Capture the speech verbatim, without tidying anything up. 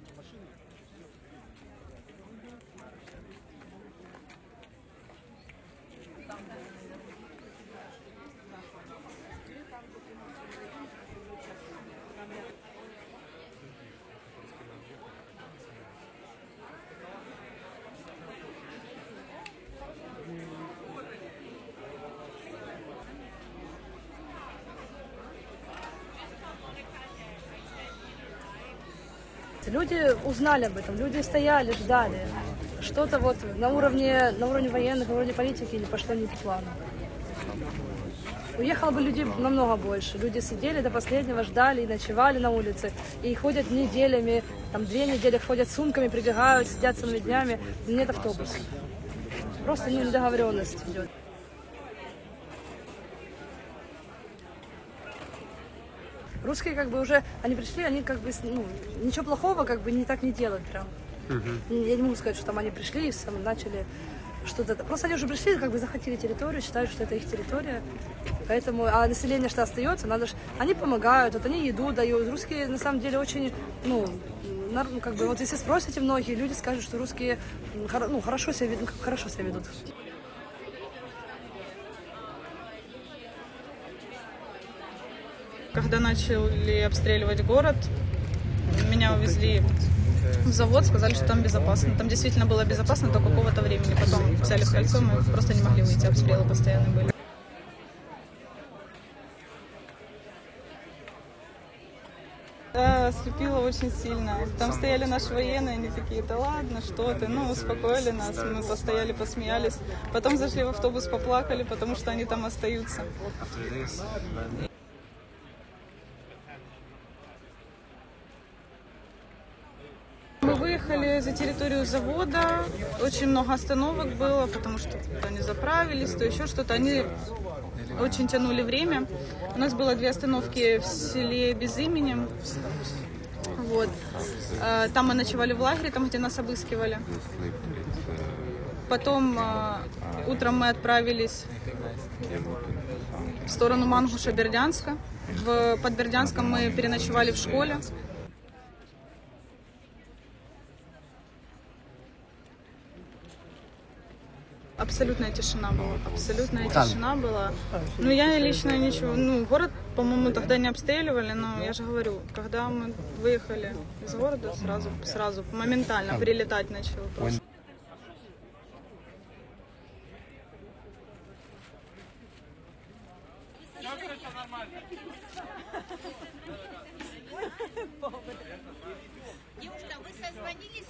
эти машины. Люди узнали об этом, люди стояли, ждали. Что-то вот на уровне, на уровне военных, на уровне политики или пошло не по плану. Уехало бы людей намного больше. Люди сидели до последнего, ждали и ночевали на улице. И ходят неделями, там две недели ходят с сумками, прибегают, сидят целыми днями. Нет автобусов. Просто недоговоренность идет. Русские как бы уже, они пришли, они как бы, ну, ничего плохого как бы не так не делают прям. Uh-huh. Я не могу сказать, что там они пришли и сам начали что-то. Просто они уже пришли, как бы захватили территорию, считают, что это их территория. Поэтому, а население что остается, надо ж, они помогают, вот они еду дают. Русские на самом деле очень, ну, как бы, вот если спросите многие, люди скажут, что русские, ну, хорошо себя, хорошо себя ведут. Когда начали обстреливать город, меня увезли в завод, сказали, что там безопасно. Там действительно было безопасно до какого-то времени. Потом взяли в кольцо, мы просто не могли выйти, обстрелы постоянно были. Да, слепило очень сильно. Там стояли наши военные, они такие, да ладно, что ты, ну, успокоили нас, мы постояли, посмеялись. Потом зашли в автобус, поплакали, потому что они там остаются. Мы выехали за территорию завода, очень много остановок было, потому что то не заправились, то еще что-то. Они очень тянули время. У нас было две остановки в селе без имени. Вот. Там мы ночевали в лагере, там, где нас обыскивали. Потом утром мы отправились в сторону Мангуша-Бердянска. Под Бердянском мы переночевали в школе. Абсолютная тишина была, абсолютная тишина была. Ну, я лично ничего, ну, город, по-моему, тогда не обстреливали, но я же говорю, когда мы выехали из города, сразу, сразу, моментально прилетать начало просто. Девушка, вы созвонились?